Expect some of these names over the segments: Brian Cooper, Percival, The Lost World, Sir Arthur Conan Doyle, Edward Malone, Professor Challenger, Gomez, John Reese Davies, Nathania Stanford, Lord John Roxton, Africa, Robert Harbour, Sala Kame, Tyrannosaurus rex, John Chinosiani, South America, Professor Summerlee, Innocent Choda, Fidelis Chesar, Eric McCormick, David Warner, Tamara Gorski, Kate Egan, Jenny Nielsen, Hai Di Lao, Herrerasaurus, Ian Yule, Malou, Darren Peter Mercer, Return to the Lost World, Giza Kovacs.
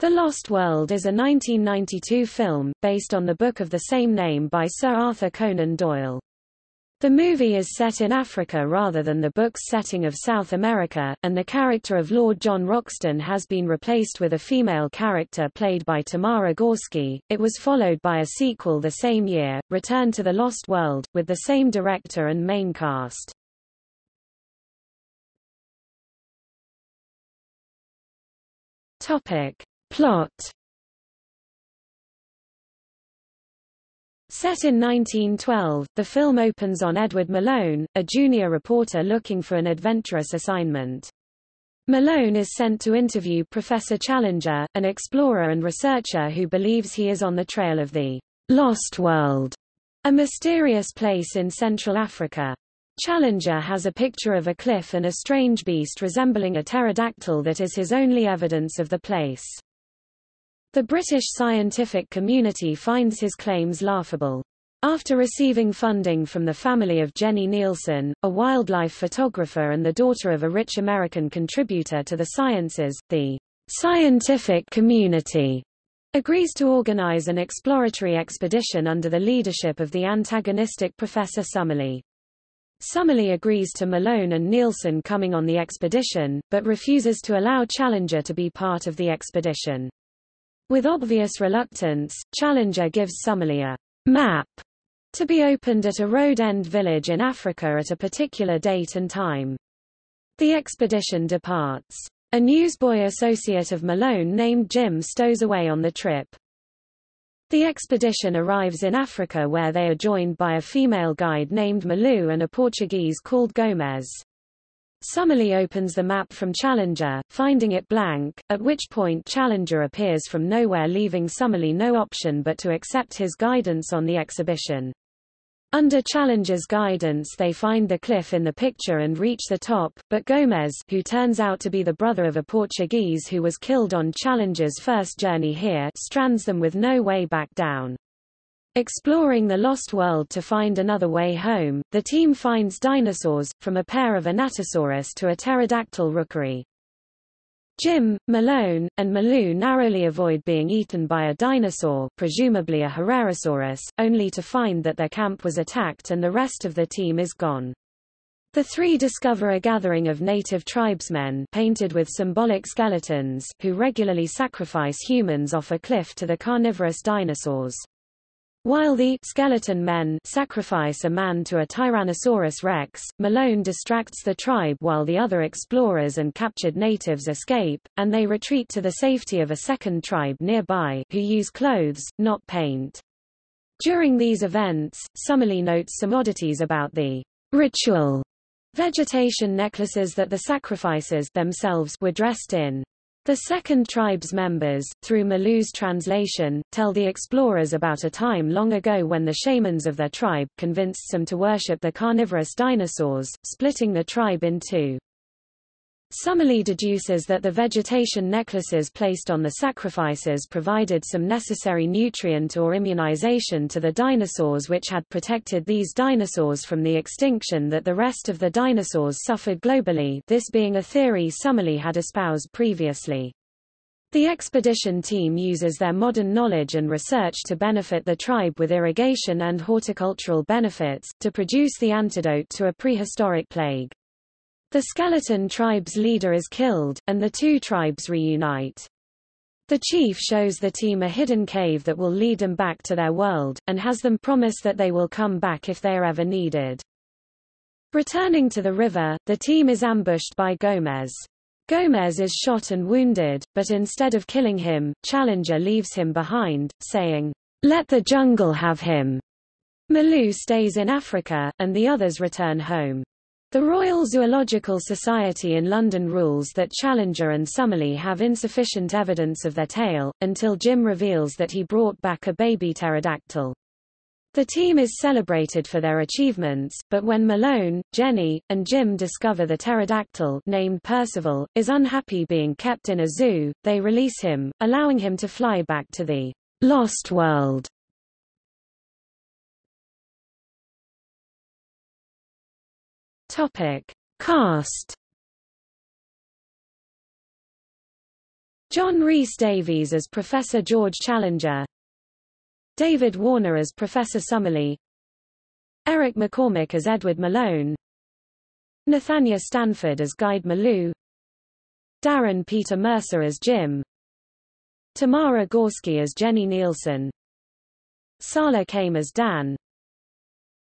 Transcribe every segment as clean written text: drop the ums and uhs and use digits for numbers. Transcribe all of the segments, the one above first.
The Lost World is a 1992 film, based on the book of the same name by Sir Arthur Conan Doyle. The movie is set in Africa rather than the book's setting of South America, and the character of Lord John Roxton has been replaced with a female character played by Tamara Gorski. It was followed by a sequel the same year, Return to the Lost World, with the same director and main cast. Plot. Set in 1912, the film opens on Edward Malone, a junior reporter looking for an adventurous assignment. Malone is sent to interview Professor Challenger, an explorer and researcher who believes he is on the trail of the Lost World, a mysterious place in Central Africa. Challenger has a picture of a cliff and a strange beast resembling a pterodactyl that is his only evidence of the place. The British scientific community finds his claims laughable. After receiving funding from the family of Jenny Nielsen, a wildlife photographer and the daughter of a rich American contributor to the sciences, the scientific community agrees to organize an exploratory expedition under the leadership of the antagonistic Professor Summerlee. Summerlee agrees to Malone and Nielsen coming on the expedition, but refuses to allow Challenger to be part of the expedition. With obvious reluctance, Challenger gives Summerlee a map to be opened at a road-end village in Africa at a particular date and time. The expedition departs. A newsboy associate of Malone named Jim stows away on the trip. The expedition arrives in Africa where they are joined by a female guide named Malou and a Portuguese called Gomez. Summerlee opens the map from Challenger, finding it blank, at which point Challenger appears from nowhere, leaving Summerlee no option but to accept his guidance on the expedition. Under Challenger's guidance they find the cliff in the picture and reach the top, but Gomez, who turns out to be the brother of a Portuguese who was killed on Challenger's first journey here, strands them with no way back down. Exploring the Lost World to find another way home, the team finds dinosaurs, from a pair of Anatosaurus to a pterodactyl rookery. Jim, Malone, and Malou narrowly avoid being eaten by a dinosaur, presumably a Herrerasaurus, only to find that their camp was attacked and the rest of the team is gone. The three discover a gathering of native tribesmen painted with symbolic skeletons who regularly sacrifice humans off a cliff to the carnivorous dinosaurs. While the skeleton men sacrifice a man to a Tyrannosaurus rex, Malone distracts the tribe while the other explorers and captured natives escape, and they retreat to the safety of a second tribe nearby, who use clothes, not paint. During these events, Summerlee notes some oddities about the ritual vegetation necklaces that the sacrificers themselves were dressed in. The second tribe's members, through Malou's translation, tell the explorers about a time long ago when the shamans of their tribe convinced some to worship the carnivorous dinosaurs, splitting the tribe in two. Summerlee deduces that the vegetation necklaces placed on the sacrifices provided some necessary nutrient or immunization to the dinosaurs, which had protected these dinosaurs from the extinction that the rest of the dinosaurs suffered globally, this being a theory Summerlee had espoused previously. The expedition team uses their modern knowledge and research to benefit the tribe with irrigation and horticultural benefits, to produce the antidote to a prehistoric plague. The skeleton tribe's leader is killed, and the two tribes reunite. The chief shows the team a hidden cave that will lead them back to their world, and has them promise that they will come back if they are ever needed. Returning to the river, the team is ambushed by Gomez. Gomez is shot and wounded, but instead of killing him, Challenger leaves him behind, saying, "Let the jungle have him." Malou stays in Africa, and the others return home. The Royal Zoological Society in London rules that Challenger and Summerlee have insufficient evidence of their tale, until Jim reveals that he brought back a baby pterodactyl. The team is celebrated for their achievements, but when Malone, Jenny, and Jim discover the pterodactyl, named Percival, is unhappy being kept in a zoo, they release him, allowing him to fly back to the Lost World. Cast. John Reese Davies as Professor George Challenger, David Warner as Professor Summerlee, Eric McCormick as Edward Malone, Nathania Stanford as Guide Malou, Darren Peter Mercer as Jim, Tamara Gorski as Jenny Nielsen, Sala Kame as Dan,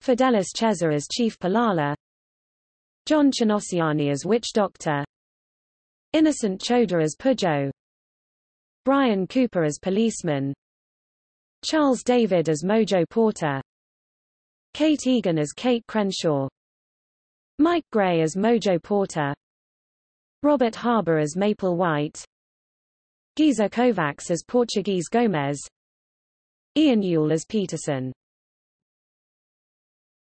Fidelis Chesar as Chief Palala, John Chinosiani as Witch Doctor, Innocent Choda as Pujo, Brian Cooper as Policeman, Charles David as Mojo Porter, Kate Egan as Kate Crenshaw, Mike Gray as Mojo Porter, Robert Harbour as Maple White, Giza Kovacs as Portuguese Gomez, Ian Yule as Peterson.